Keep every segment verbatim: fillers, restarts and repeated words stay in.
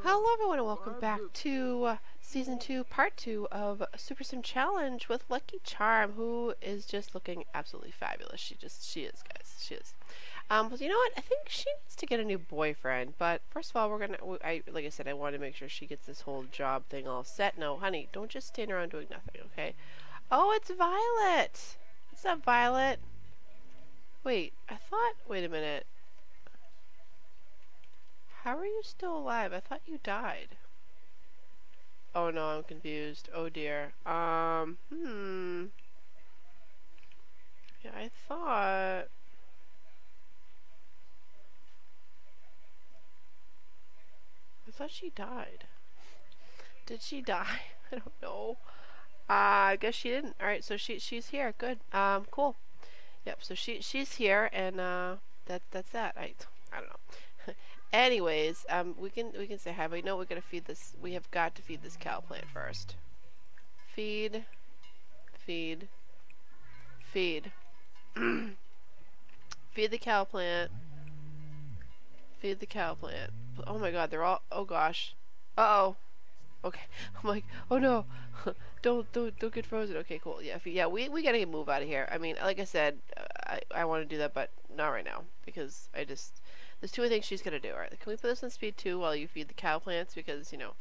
Hello everyone and welcome back to Season two, Part two of Super Sim Challenge with Lucky Charm, who is just looking absolutely fabulous. She just, she is, guys, she is. Um, but you know what? I think she needs to get a new boyfriend, but first of all, we're gonna, I, like I said, I want to make sure she gets this whole job thing all set. No, honey, don't just stand around doing nothing, okay? Oh, it's Violet! What's up, Violet? Wait, I thought, wait a minute. How are you still alive? I thought you died. Oh no, I'm confused. Oh dear. Um, hmm. Yeah, I thought... I thought she died. Did she die? I don't know. Uh, I guess she didn't. Alright, so she she's here. Good. Um, cool. Yep, so she she's here and uh, that, that's that. I, I don't know. Anyways, um, we can we can say hi, but you know we're gonna feed this. We have got to feed this cow plant first. Feed, feed, feed, feed the cow plant. Feed the cow plant. Oh my God, they're all. Oh gosh. Uh oh. Okay. I'm like, oh no, don't don't don't get frozen. Okay, cool. Yeah, feed, yeah. We we gotta move out of here. I mean, like I said, I I want to do that, but not right now because I just. There's two things she's gonna do. Alright, can we put this on speed two while you feed the cow plants? Because, you know,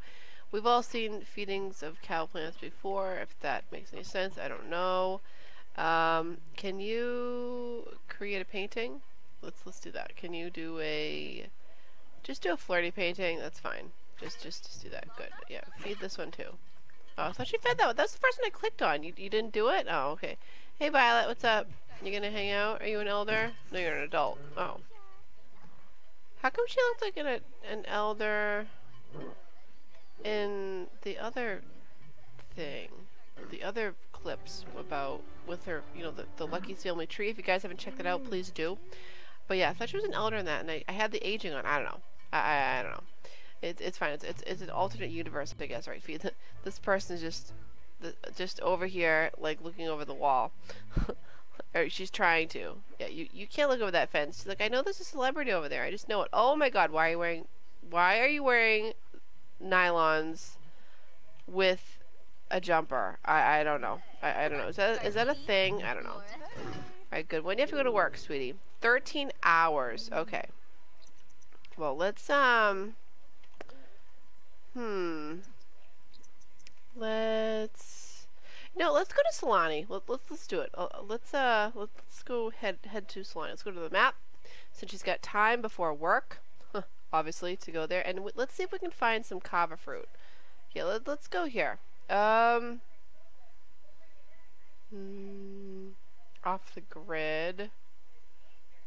we've all seen feedings of cow plants before. If that makes any sense, I don't know. Um, can you create a painting? Let's let's do that. Can you do a just do a flirty painting? That's fine. Just just just do that. Good. Yeah. Feed this one too. Oh, I thought she fed that one. That's the first one I clicked on. You you didn't do it? Oh, okay. Hey Violet, what's up? You gonna hang out? Are you an elder? No, you're an adult. Oh. How come she looked like an, an elder in the other thing, the other clips about with her, you know, the, the Lucky's family tree? If you guys haven't checked it out, please do. But yeah, I thought she was an elder in that, and I, I had the aging on. I don't know. I I, I don't know. It's it's fine. It's, it's it's an alternate universe, I guess, right? This person is just the, just over here, like looking over the wall. Or she's trying to. Yeah, you, you can't look over that fence. She's like, I know there's a celebrity over there. I just know it. Oh my God, why are you wearing why are you wearing nylons with a jumper? I, I don't know. I, I don't know. Is that is that a thing? I don't know. Alright, good. When do you have to go to work, sweetie? Thirteen hours. Okay. Well, let's um Hmm. Let's No, let's go to Sulani. Let, let's let's do it. Uh, let's uh let, let's go head head to Sulani. Let's go to the map, since she's got time before work, huh, obviously, to go there. And w let's see if we can find some kava fruit. Yeah, let, let's go here. Um, mm, off the grid.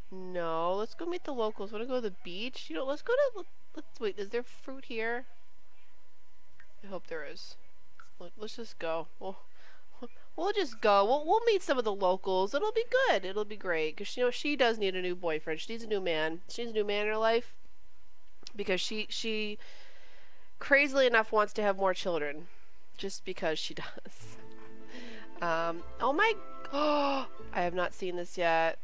No, let's go meet the locals. Want to go to the beach? You know, let's go to. Let, let's wait. Is there fruit here? I hope there is. Let, let's just go. Oh. We'll just go. We'll, we'll meet some of the locals. It'll be good. It'll be great. Because, you know, she does need a new boyfriend. She needs a new man. She needs a new man in her life. Because she, she crazily enough, wants to have more children. Just because she does. Um, oh, my... Oh, I have not seen this yet.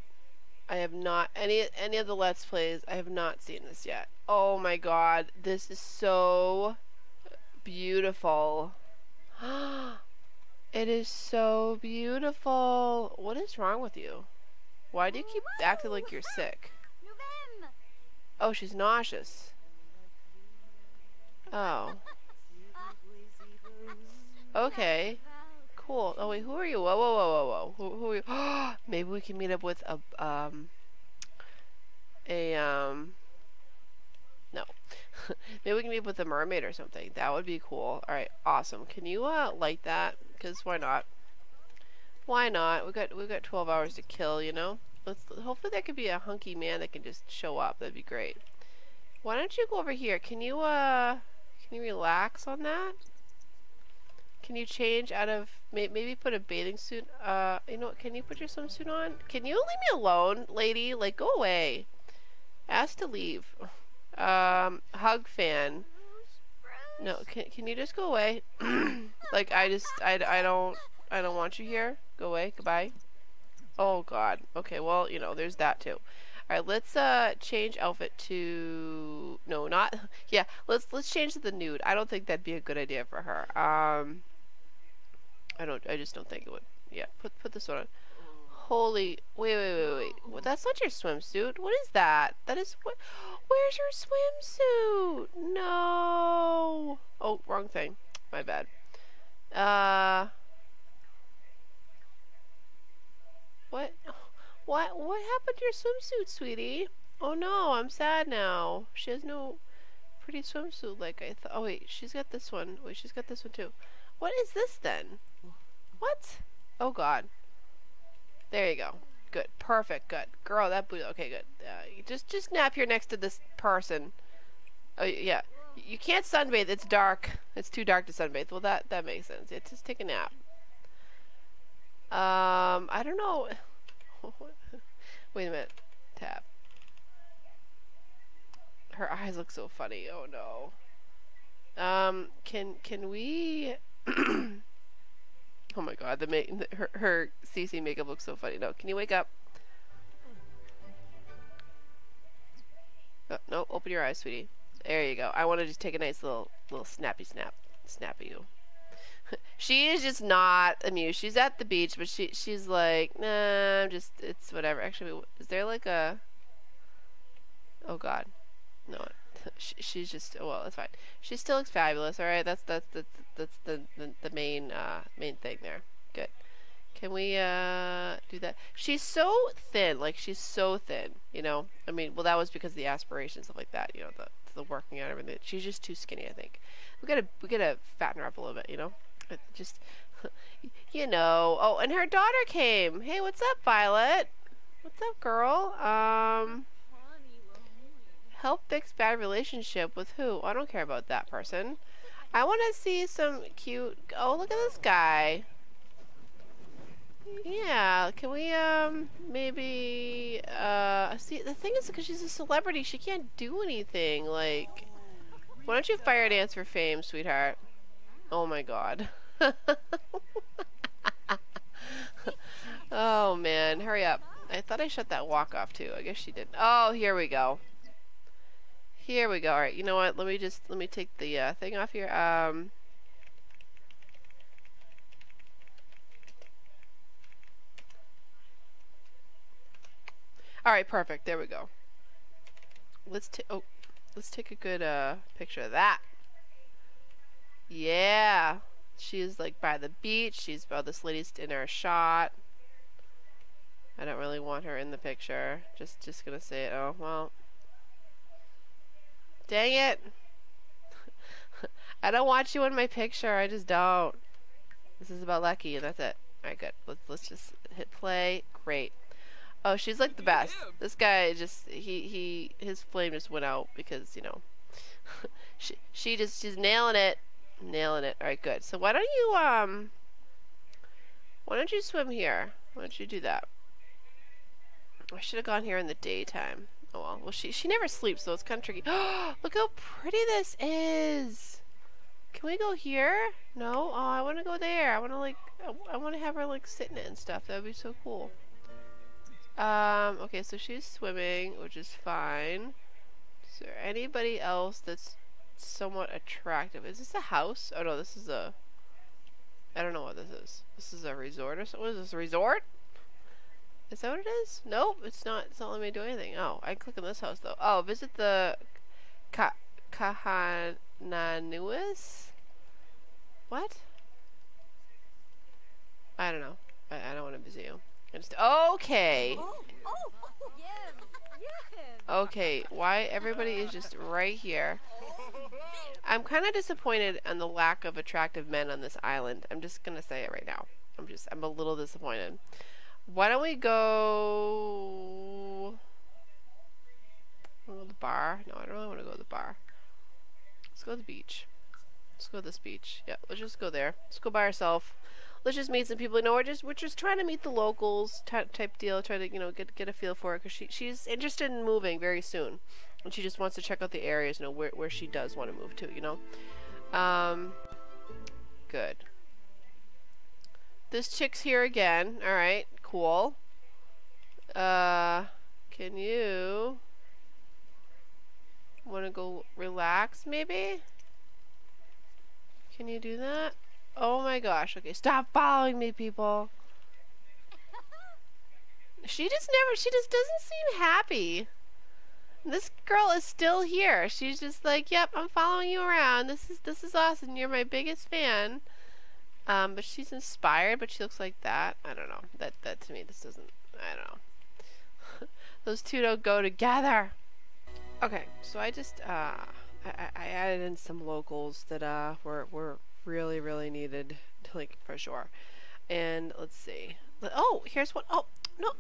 I have not... Any, any of the Let's Plays, I have not seen this yet. Oh, my God. This is so beautiful. Ah. It is so beautiful. What is wrong with you? Why do you keep acting like you're sick? Oh, she's nauseous. Oh. Okay. Cool. Oh wait, who are you? Whoa, whoa, whoa, whoa, whoa. Who, who are you? Oh, maybe we can meet up with a um. A um. No. Maybe we can meet up with a mermaid or something. That would be cool. All right, awesome. Can you uh light that? Cause why not? Why not? We got we got twelve hours to kill, you know. Let's hopefully there could be a hunky man that can just show up. That'd be great. Why don't you go over here? Can you uh can you relax on that? Can you change out of may, maybe put a bathing suit? Uh, you know what? Can you put your swimsuit on? Can you leave me alone, lady? Like go away. Ask to leave. Um, hug fan. No, can can you just go away? Like I just I, I don't I don't want you here. Go away. Goodbye. Oh god. Okay, well, you know, there's that too. Alright, let's uh change outfit to no not yeah, let's let's change to the nude. I don't think that'd be a good idea for her. Um I don't I just don't think it would. Yeah, put put this one on. Holy wait wait wait wait. Well, that's not your swimsuit. What is that? That is what where's your swimsuit? No. Oh, wrong thing. My bad. Uh What? What? What happened to your swimsuit, sweetie? Oh no, I'm sad now. She has no pretty swimsuit like I thought. Oh wait, she's got this one. Wait, she's got this one too. What is this then? What? Oh god. There you go. Good. Perfect. Good. Girl, that boot. Okay, good. Uh, just, just nap here next to this person. Oh yeah. You can't sunbathe. It's dark. It's too dark to sunbathe. Well, that that makes sense. Yeah, just take a nap. Um, I don't know. Wait a minute. Tap. Her eyes look so funny. Oh no. Um, can can we? Oh my God, the make her her C C makeup looks so funny. No, can you wake up? Oh, no, open your eyes, sweetie. There you go. I want to just take a nice little little snappy snap, snappy you. She is just not amused. She's at the beach, but she she's like, nah, I'm just, it's whatever. Actually, is there like a? Oh God, no. She, she's just, oh, well, that's fine. She still looks fabulous. All right, that's that's that's that's the the, the main uh, main thing there. Good. Can we uh, do that? She's so thin. Like she's so thin. You know. I mean, well, that was because of the aspirations, stuff like that. You know, the the working out, everything. She's just too skinny. I think we gotta we gotta fatten her up a little bit. You know. It just, you know. Oh, and her daughter came. Hey, what's up, Violet? What's up, girl? Um, help fix bad relationship with who? I don't care about that person. I want to see some cute. Oh, look at this guy. Yeah, can we um maybe uh see? The thing is, because she's a celebrity, she can't do anything. Like, why don't you fire dance for fame, sweetheart? Oh my god. Oh man, hurry up. I thought I shut that walk off too. I guess she did. Oh, here we go. Here we go. Alright, you know what? Let me just, let me take the uh, thing off here. Um, Alright, perfect. There we go. Let's, t oh, let's take a good uh, picture of that. Yeah, she's like by the beach. She's by this lady's in our shot. I don't really want her in the picture. Just, just gonna say it. Oh well. Dang it! I don't want you in my picture. I just don't. This is about Lucky, and that's it. All right, good. Let's let's just hit play. Great. Oh, she's like the best. This guy just he he his flame just went out because you know she she just she's nailing it. Nailing it. Alright, good. So why don't you, um, why don't you swim here? Why don't you do that? I should have gone here in the daytime. Oh well. Well, she, she never sleeps, so it's kind of tricky. Look how pretty this is! Can we go here? No? Oh, I want to go there. I want to, like, I, I want to have her, like, sit in it and stuff. That would be so cool. Um, okay, so she's swimming, which is fine. Is there anybody else that's somewhat attractive? Is this a house? Oh no, this is a, I don't know what this is. This is a resort or something. What is this, a resort? Is that what it is? Nope, it's not. It's not letting me do anything. Oh, I click on this house though. Oh, visit the Ka Kahananuas? What? I don't know. I, I don't want to visit you. I just, okay. Oh, oh, oh, yes, yes. Okay, why everybody is just right here. I'm kind of disappointed on the lack of attractive men on this island. I'm just gonna say it right now. I'm just, I'm a little disappointed. Why don't we go, go to the bar? No, I don't really want to go to the bar. Let's go to the beach. Let's go to this beach. Yeah, let's just go there. Let's go by ourselves. Let's just meet some people. You know, we're just, we're just trying to meet the locals type deal. Try to, you know, get get a feel for it because she, she's interested in moving very soon. And she just wants to check out the areas, you know, where, where she does want to move to, you know? Um, good. This chick's here again. Alright, cool. Uh, can you... want to go relax, maybe? Can you do that? Oh my gosh. Okay, stop following me, people. She just never... She just doesn't seem happy. This girl is still here. She's just like, yep, I'm following you around. This is this is Austin. You're my biggest fan. Um, but she's inspired, but she looks like that. I don't know. That that to me, this doesn't... I don't know. Those two don't go together. Okay, so I just uh, I, I added in some locals that uh were were really really needed, like for sure. And let's see. Oh, here's one. Oh no,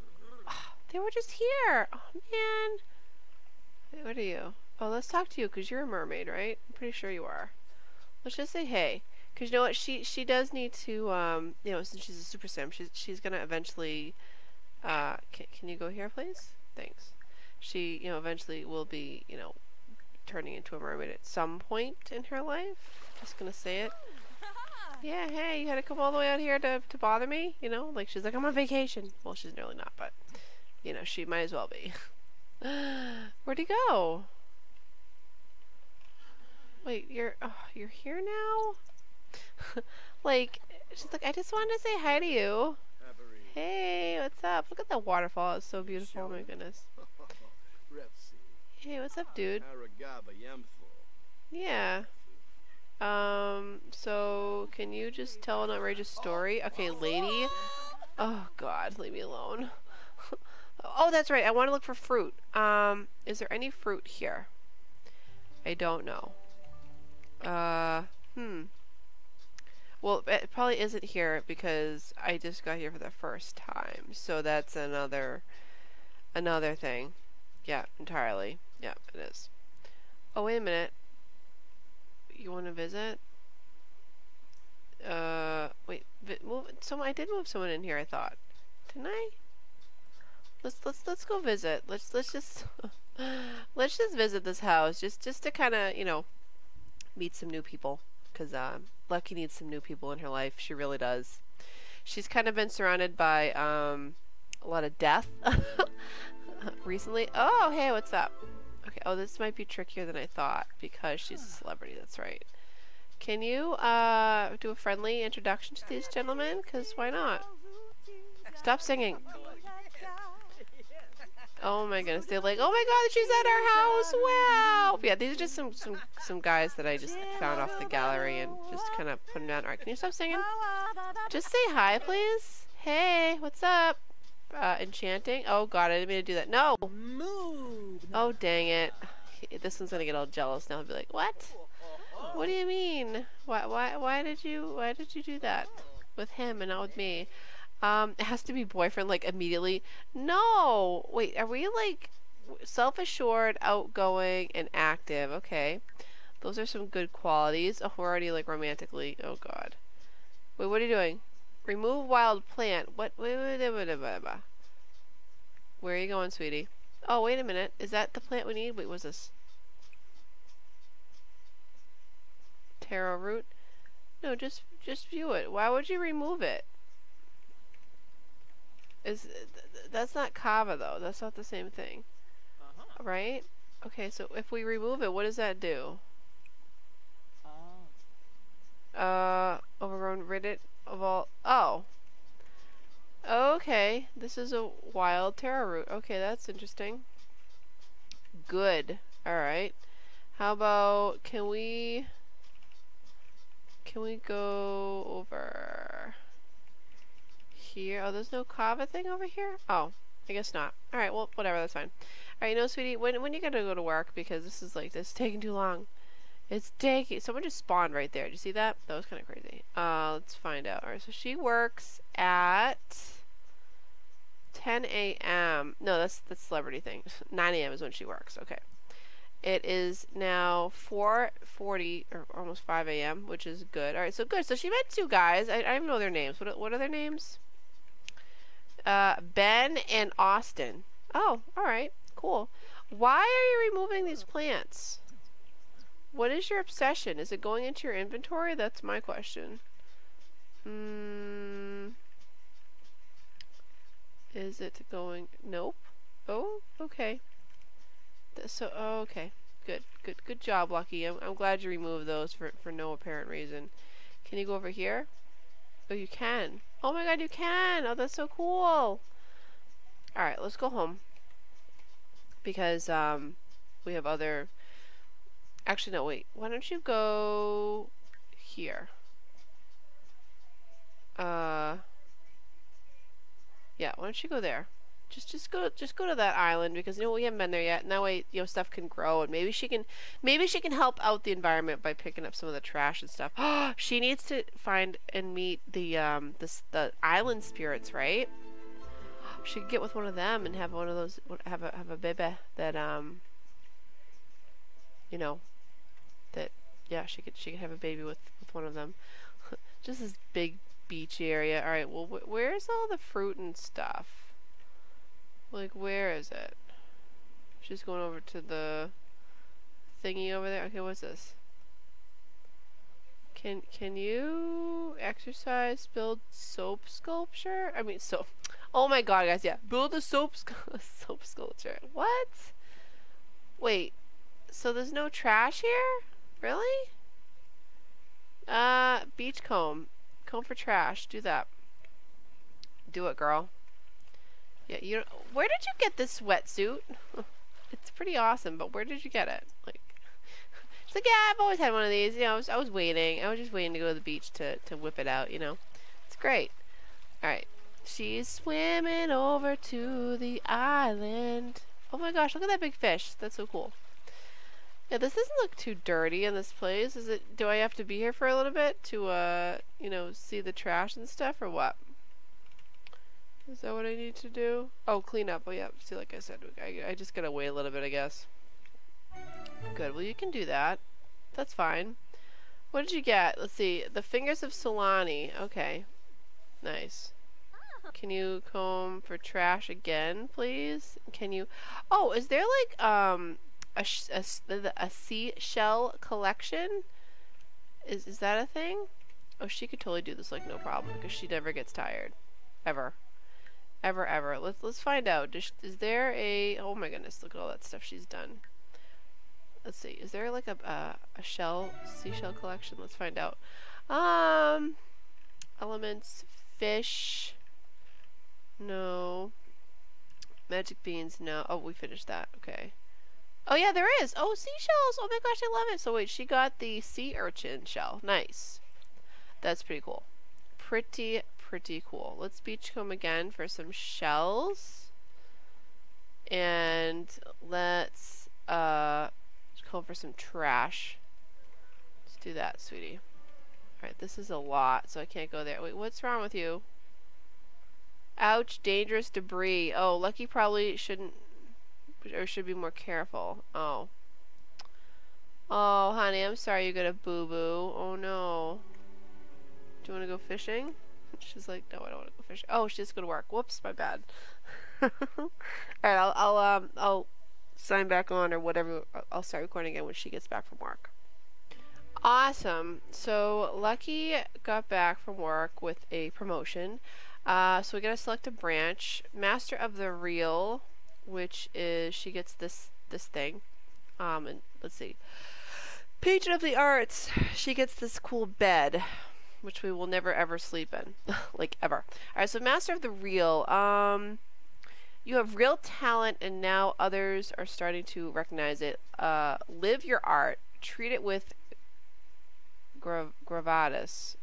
they were just here. Oh man. What are you? Oh, let's talk to you because you're a mermaid, right? I'm pretty sure you are. Let's just say hey, because you know what? She she does need to um you know, since she's a super sim, she's she's gonna eventually uh can can you go here, please? Thanks. She you know eventually will be you know turning into a mermaid at some point in her life. Just gonna say it. Yeah, hey, you had to come all the way out here to to bother me. You know, like she's like I'm on vacation. Well, she's really not, but you know she might as well be. Where'd he go? Wait, you're oh, you're here now? Like, she's like, I just wanted to say hi to you. Abarino. Hey, what's up? Look at that waterfall. It's so beautiful. Oh my goodness. Hey, what's up, dude? Yeah. Um. So, can you just tell an outrageous story? Okay, lady. Oh God, leave me alone. Oh, that's right. I want to look for fruit. Um, is there any fruit here? I don't know. Uh, hmm. Well, it probably isn't here because I just got here for the first time. So that's another, another thing. Yeah, entirely. Yeah, it is. Oh, wait a minute. You want to visit? Uh, wait. Vi move. Some. I did move someone in here. I thought. Didn't I? Let's let's let's go visit. Let's let's just let's just visit this house just just to kind of you know meet some new people because um, Lucky needs some new people in her life. She really does. She's kind of been surrounded by um, a lot of death recently. Oh hey, what's up? Okay. Oh, this might be trickier than I thought because she's a celebrity. That's right. Can you uh, do a friendly introduction to these gentlemen? Because why not? Stop singing. Oh my goodness, they're like, oh my god, she's at our house, wow! Yeah, these are just some, some, some guys that I just found off the gallery and just kind of put them down. Alright, can you stop singing? Just say hi, please. Hey, what's up? Uh, enchanting? Oh god, I didn't mean to do that. No! Oh dang it. This one's gonna get all jealous now. He'll be like, what? What do you mean? Why, why, why did you, why did you do that? With him and not with me. Um, it has to be boyfriend, like, immediately. No! Wait, are we, like, self-assured, outgoing, and active? Okay. Those are some good qualities. Oh, we're already, like, romantically. Oh, God. Wait, what are you doing? Remove wild plant. What? Wait, wait, wait, wait, wait, wait. Where are you going, sweetie? Oh, wait a minute. Is that the plant we need? Wait, what's this? Taro root? No, just, just view it. Why would you remove it? Is th that's not kava though. That's not the same thing, uh-huh. Right? Okay, so if we remove it, what does that do? Oh. Uh, overgrown, rid it of all. Oh. Okay, this is a wild taro root. Okay, that's interesting. Good. All right. How about can we? Can we go over? Here. Oh, there's no kava thing over here? Oh, I guess not. Alright, well, whatever, that's fine. Alright, you know, sweetie, when, when you gotta go to work? Because this is like, this is taking too long. It's taking... Someone just spawned right there. Did you see that? That was kind of crazy. Uh, let's find out. Alright, so she works at... ten A M No, that's the celebrity thing. nine A M is when she works. Okay. It is now four forty, or almost five A M, which is good. Alright, so good. So she met two guys. I, I don't know their names. What, what are their names? Uh, Ben and Austin. Oh, alright. Cool. Why are you removing these plants? What is your obsession? Is it going into your inventory? That's my question. Mm, is it going? Nope. Oh, okay. So, oh, okay. Good, good, good job, Lucky. I'm, I'm glad you removed those for, for no apparent reason. Can you go over here? Oh, you can. Oh my god, you can! Oh, that's so cool! Alright, let's go home. Because, um, we have other... Actually, no, wait. Why don't you go... here? Uh... Yeah, why don't you go there? Just, just go, just go to that island because you know we haven't been there yet. And that way, you know, stuff can grow, and maybe she can, maybe she can help out the environment by picking up some of the trash and stuff. She needs to find and meet the um, the the island spirits, right? She could get with one of them and have one of those, have a have a baby that um, you know, that yeah, she could she could have a baby with with one of them. Just this big beach area. All right, well, wh where's all the fruit and stuff? Like, where is it? She's going over to the thingy over there. Okay, what's this? Can can you exercise, build soap sculpture? I mean, soap. Oh my god, guys, yeah. Build a soap, sc soap sculpture. What? Wait, so there's no trash here? Really? Uh, beach comb. Comb for trash. Do that. Do it, girl. Yeah, you. Don't, where did you get this wetsuit? It's pretty awesome, but where did you get it? Like, it's like, yeah, I've always had one of these. You know, I was, I was waiting. I was just waiting to go to the beach to to whip it out. You know, it's great. All right, she's swimming over to the island. Oh my gosh, look at that big fish. That's so cool. Yeah, this doesn't look too dirty in this place, is it? Do I have to be here for a little bit to uh, you know, see the trash and stuff, or what? Is that what I need to do? Oh, clean up. Oh, yeah. See, like I said, I, I just gotta wait a little bit, I guess. Good. Well, you can do that. That's fine. What did you get? Let's see. The Fingers of Sulani. Okay. Nice. Can you comb for trash again, please? Can you... Oh, is there, like, um, a, sh a, a seashell collection? Is, is that a thing? Oh, she could totally do this, like, no problem, because she never gets tired. Ever. Ever, ever. Let's let's find out. Is, is there a? Oh my goodness! Look at all that stuff she's done. Let's see. Is there like a uh, a shell seashell collection? Let's find out. Um, elements, fish. No. Magic beans. No. Oh, we finished that. Okay. Oh yeah, there is. Oh, seashells. Oh my gosh, I love it. So wait, she got the sea urchin shell. Nice. That's pretty cool. Pretty. Pretty cool. Let's beachcomb again for some shells, and let's uh, comb for some trash. Let's do that, sweetie. All right, this is a lot, so I can't go there. Wait, what's wrong with you? Ouch! Dangerous debris. Oh, Lucky probably shouldn't, or should be more careful. Oh. Oh, honey, I'm sorry you got a boo-boo. Oh no. Do you want to go fishing? She's like, no, I don't want to go fishing. Oh, she's going to work. Whoops, my bad. All right, I'll, I'll, um, I'll sign back on or whatever. I'll start recording again when she gets back from work. Awesome. So Lucky got back from work with a promotion. Uh, so we got to select a branch. Master of the Reel, which is she gets this this thing. Um, and let's see. Patron of the Arts. She gets this cool bed, which we will never ever sleep in. Like, ever. Alright, so Master of the Reel. Um, you have real talent and now others are starting to recognize it. Uh, live your art. Treat it with grav gravitas.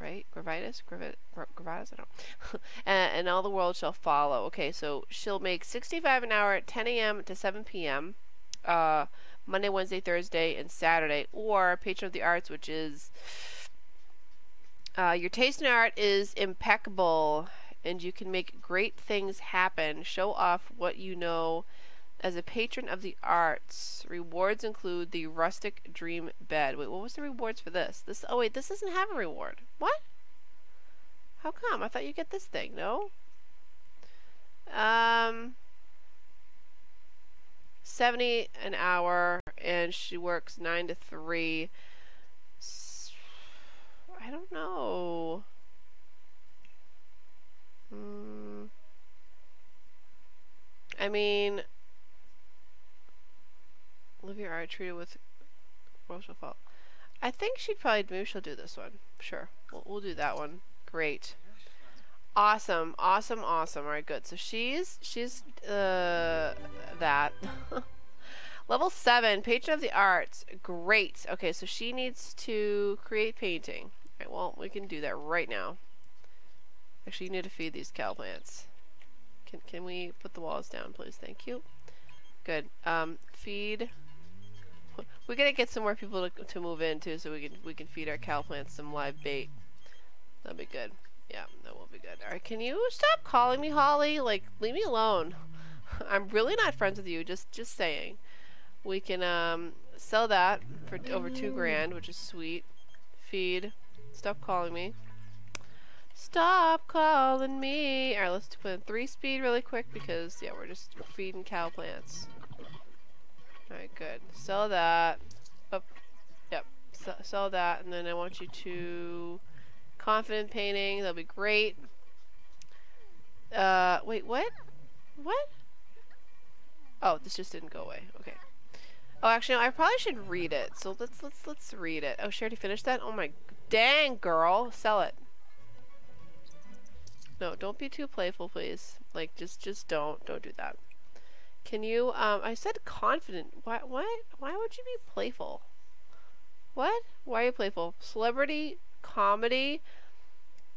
Right? Gravitas? Gravi grav gravitas? I don't know. and, and all the world shall follow. Okay, so she'll make sixty-five an hour at ten A M to seven P M Uh, Monday, Wednesday, Thursday, and Saturday. Or Patron of the Arts, which is... Uh, your taste in art is impeccable, and you can make great things happen. Show off what you know as a patron of the arts. Rewards include the rustic dream bed. Wait, what was the rewards for this? This? Oh wait, this doesn't have a reward. What? How come? I thought you get this thing. No. Um. seventy an hour, and she works nine to three. I don't know. Mm. I mean, live your art treated with emotional fault. I think she'd probably, maybe she'll do this one. Sure, we'll, we'll do that one. Great. Awesome, awesome, awesome. All right, good. So she's, she's, uh, that. Level seven, patron of the arts. Great. Okay, so she needs to create painting. All right, well, we can do that right now. Actually, you need to feed these cow plants. Can, can we put the walls down, please? Thank you. Good. Um, feed. We're gonna get some more people to, to move in too, so we can we can feed our cow plants some live bait. That'll be good. Yeah, that will be good. All right, can you stop calling me Holly? Like, leave me alone. I'm really not friends with you. Just just saying. We can um sell that for over two grand, which is sweet. Feed. Stop calling me. Stop calling me. Alright, let's put in three speed really quick because, yeah, we're just feeding cow plants. Alright, good. Sell that. Up. Yep. So, sell that. And then I want you to... confident painting. That'll be great. Uh, wait, what? What? Oh, this just didn't go away. Okay. Oh, actually, no, I probably should read it. So let's, let's, let's read it. Oh, she already finished that? Oh my... Dang, girl. Sell it. No, don't be too playful, please. Like, just, just don't, don't do that. Can you? Um, I said confident. Why, why, why would you be playful? What? Why are you playful? Celebrity comedy.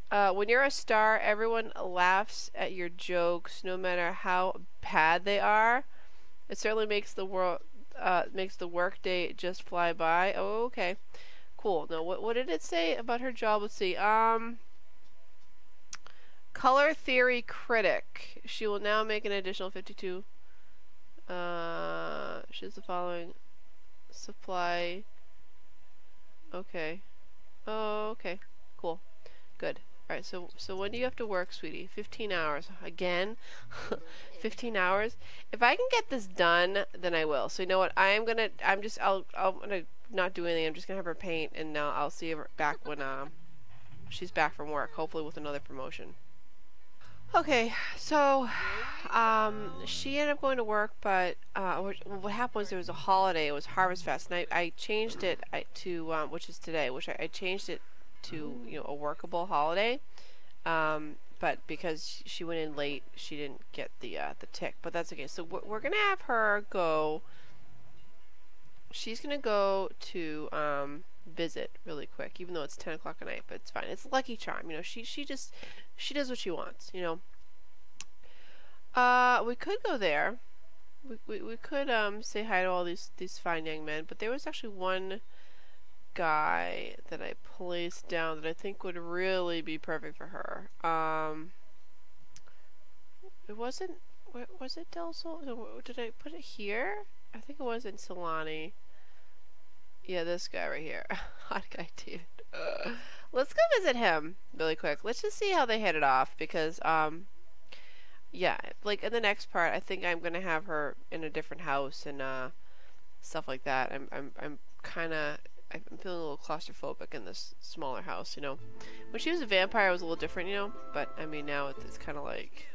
Uh, when you're a star, everyone laughs at your jokes, no matter how bad they are. It certainly makes the world, uh, makes the workday just fly by. Oh, okay, cool. Now, what, what did it say about her job? Let's see. Um. Color theory critic. She will now make an additional fifty-two. Uh, she has the following supply. Okay. Oh, okay. Cool. Good. All right. So, so when do you have to work, sweetie? Fifteen hours again. Fifteen hours. If I can get this done, then I will. So you know what? I am gonna. I'm just. I'll. I'm gonna not do anything. I'm just gonna have her paint, and now I'll see her back when um, she's back from work. Hopefully with another promotion. Okay, so um, she ended up going to work, but uh, what happened was there was a holiday. It was Harvest Fest, and I, I changed it I, to um, which is today, which I, I changed it to you know a workable holiday. Um, but because she went in late, she didn't get the uh, the tick. But that's okay. So we're gonna have her go. She's gonna go to um, visit really quick, even though it's ten o'clock at night. But it's fine. It's Lucky Charm, you know. She she just. She does what she wants, you know. Uh, we could go there. We, we, we could um, say hi to all these, these fine young men, but there was actually one guy that I placed down that I think would really be perfect for her. Um, it wasn't, was it Del Sol? Did I put it here? I think it was in Sulani. Yeah, this guy right here. Hot guy David. Uh. Let's go visit him really quick. Let's just see how they hit it off because, um, yeah, like in the next part, I think I'm gonna have her in a different house and uh, stuff like that. I'm, I'm, I'm kind of, I'm feeling a little claustrophobic in this smaller house, you know. When she was a vampire, it was a little different, you know. But I mean, now it's, it's kind of like,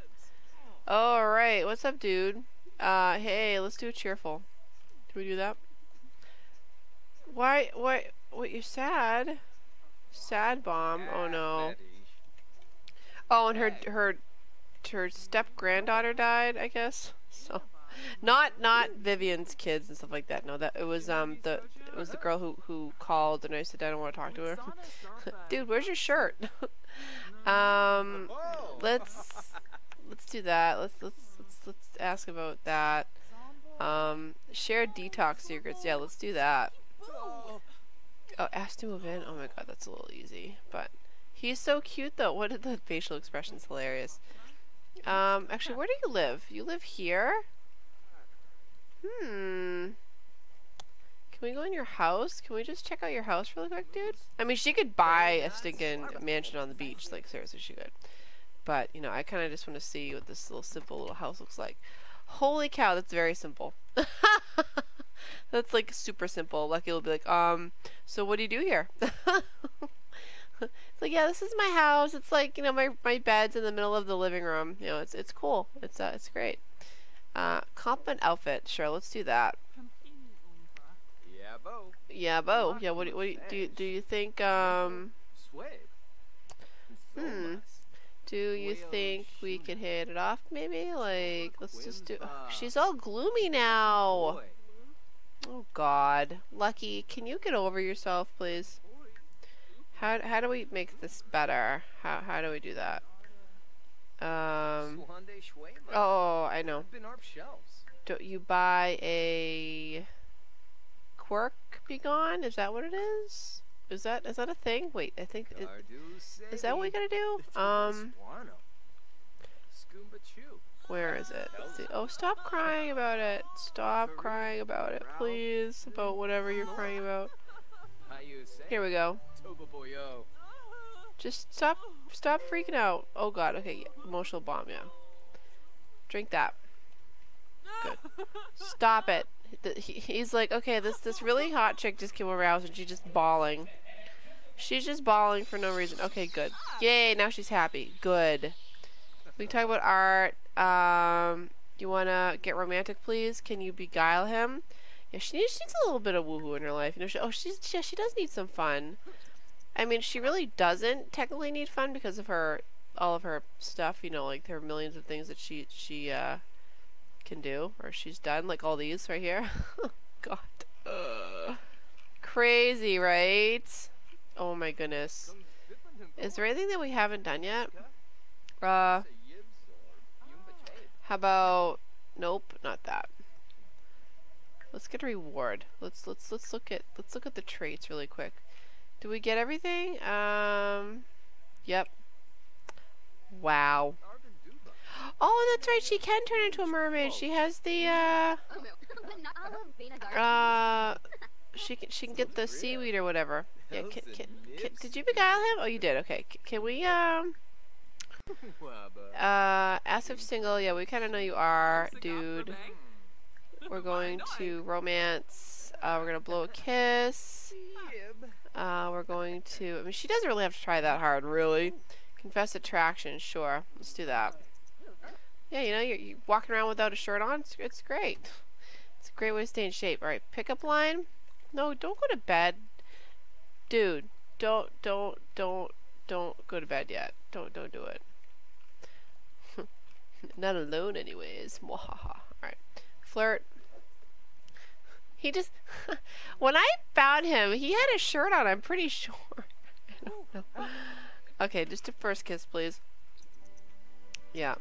all right, what's up, dude? Uh, hey, let's do a cheerful. Do we do that? Why, why, what? You're sad. Sad bomb. Oh no. Oh, and her her her step granddaughter died, I guess. So, not not Vivian's kids and stuff like that. No, that it was um the it was the girl who who called and I said I don't want to talk to her. Dude, where's your shirt? um, let's let's do that. Let's let's let's let's ask about that. Um, share detox secrets. Yeah, let's do that. Oh, asked to move in? Oh my god, that's a little easy. But he's so cute though. What did the facial expression's hilarious. Um, actually, where do you live? You live here? Hmm. Can we go in your house? Can we just check out your house really quick, dude? I mean, she could buy a stinking mansion on the beach. Like, seriously, she could. But, you know, I kind of just want to see what this little simple little house looks like. Holy cow, that's very simple. That's like super simple. Lucky will be like, um, so what do you do here? It's like, yeah, this is my house. It's like, you know, my my bed's in the middle of the living room. You know, it's it's cool. It's uh, it's great. Uh, compliment outfit. Sure, let's do that. Yeah, Bo. Yeah, Bo. Yeah, what, what do, you, do, you, do you think, um... Hmm. Do you think we can hit it off, maybe? Like, let's just do... Oh, she's all gloomy now! Oh, God. Lucky, can you get over yourself, please? How, how do we make this better? How, how do we do that? Um... Oh, I know. Do you buy a... Quirk be gone? Is that what it is? Is that is that a thing? Wait, I think it, is that what we gotta do? Um, where is it? Oh, stop crying about it! Stop crying about it, please. About whatever you're crying about. Here we go. Just stop, stop freaking out. Oh God. Okay, yeah. Emotional bomb. Yeah. Drink that. Good. Stop it. The, he, he's like, okay, this this really hot chick just came over house and she's just bawling. She's just bawling for no reason. Okay, good. Yay, now she's happy. Good. We can talk about art. Um, you wanna get romantic, please? Can you beguile him? Yeah, she needs, she needs a little bit of woohoo in her life. You know, she, oh, she's she, she does need some fun. I mean, she really doesn't technically need fun because of her all of her stuff. You know, like there are millions of things that she she uh. can do, or she's done, like all these right here. Oh, God. Uh, Crazy, right? Oh my goodness. Is there anything that we haven't done yet? Uh, how about? Nope, not that. Let's get a reward. Let's let's let's look at let's look at the traits really quick. Do we get everything? Um, yep. Wow. Oh, that's right. She can turn into a mermaid. She has the uh, uh, she can she can get the seaweed or whatever. Yeah. Can, can, can, did you beguile him? Oh, you did. Okay. C can we um, uh, ask if single? Yeah, we kind of know you are, dude. We're going to romance. Uh, we're gonna blow a kiss. Uh, we're going to. I mean, she doesn't really have to try that hard, really. Confess attraction. Sure. Let's do that. Yeah, you know, you're, you're walking around without a shirt on. It's, it's great. It's a great way to stay in shape. All right, pickup line. No, don't go to bed, dude. Don't, don't, don't, don't go to bed yet. Don't, don't do it. Not alone, anyways. All right, flirt. He just when I found him, he had a shirt on. I'm pretty sure. I don't know. Okay, just a first kiss, please. Yeah.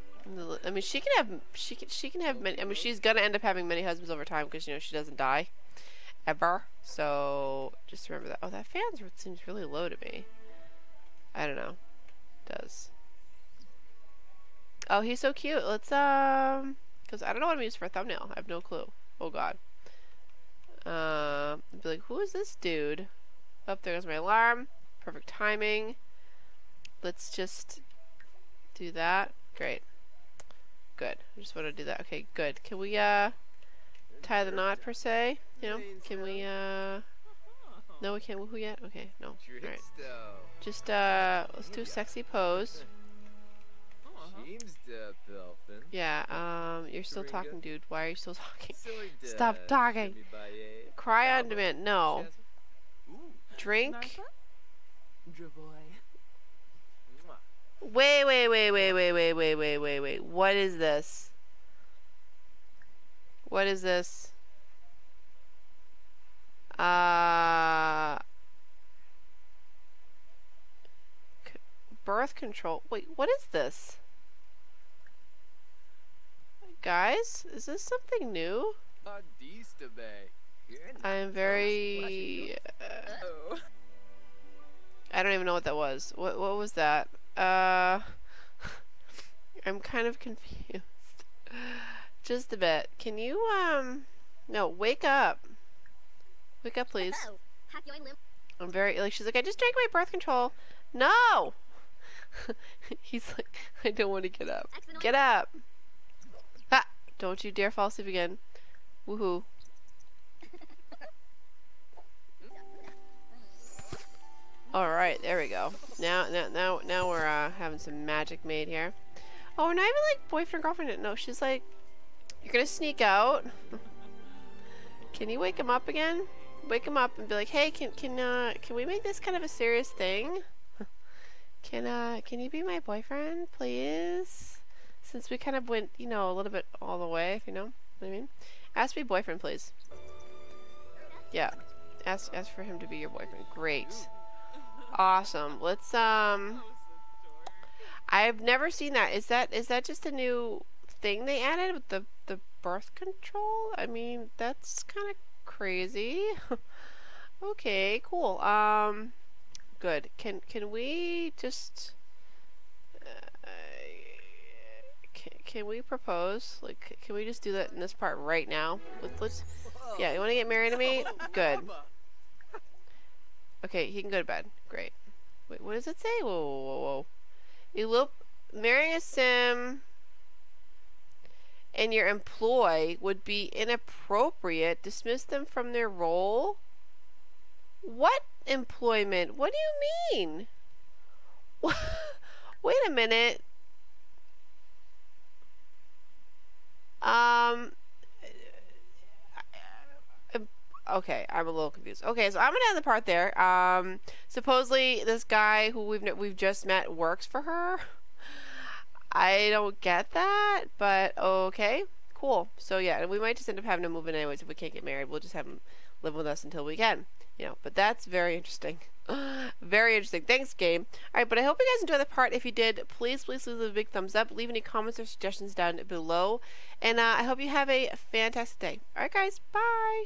I mean, she can have she can she can have many. I mean, she's gonna end up having many husbands over time because you know she doesn't die, ever. So just remember that. Oh, that fan seems really low to me. I don't know. It does. Oh, he's so cute. Let's um, because I don't know what I'm using for a thumbnail. I have no clue. Oh God. Um, I'd be like, who is this dude? Up there goes my alarm. Perfect timing. Let's just do that. Great. Good. I just want to do that. Okay, good. Can we uh tie the knot per se? You know, can we uh? No, we can't woohoo yet. Okay, no. All right. Just uh, let's do a sexy pose. Yeah. Um, you're still talking, dude. Why are you still talking? Stop talking. Cry on demand. No. Drink. Wait, wait, wait, wait, wait, wait, wait, wait, wait, wait. What is this? What is this? Uh... Birth control. Wait, what is this? Guys, is this something new? I'm very... Uh, I don't even know what that was. What, what was that? Uh, I'm kind of confused. Just a bit. Can you, um, no, wake up. Wake up, please. I'm very, like, she's like, I just drank my birth control. No! He's like, I don't want to get up. Get up! Ah! Don't you dare fall asleep again. Woohoo. All right, there we go. Now, now, now, now we're uh, having some magic made here. Oh, we're not even like boyfriend girlfriend. No, she's like You're gonna sneak out. Can you wake him up again? Wake him up and be like, hey, can can uh can we make this kind of a serious thing? Can uh can you be my boyfriend, please? Since we kind of went, you know, a little bit all the way, if you know what I mean. Ask me boyfriend, please. Yeah. Ask ask for him to be your boyfriend. Great. Awesome. Let's um I've never seen that. Is that is that just a new thing they added with the the birth control? I mean, that's kind of crazy. Okay, cool. Um good. Can can we just uh, can, can we propose? Like, can we just do that in this part right now? Let's, let's Yeah, you want to get married to me? Good. Okay, he can go to bed. Great. Wait, what does it say? Whoa, whoa, whoa, whoa. Elope, marrying a sim in your employ would be inappropriate. Dismiss them from their role? What employment? What do you mean? Wait a minute. Um... Okay, I'm a little confused. Okay, so I'm gonna end the part there. Um, supposedly this guy who we've we've just met works for her. I don't get that, but okay, cool. So yeah, we might just end up having to move in anyways if we can't get married. We'll just have him live with us until we can, you know. But that's very interesting. Very interesting. Thanks, game. All right, but I hope you guys enjoyed the part. If you did, please, please, please leave a big thumbs up. Leave any comments or suggestions down below, and uh, I hope you have a fantastic day. All right, guys, bye.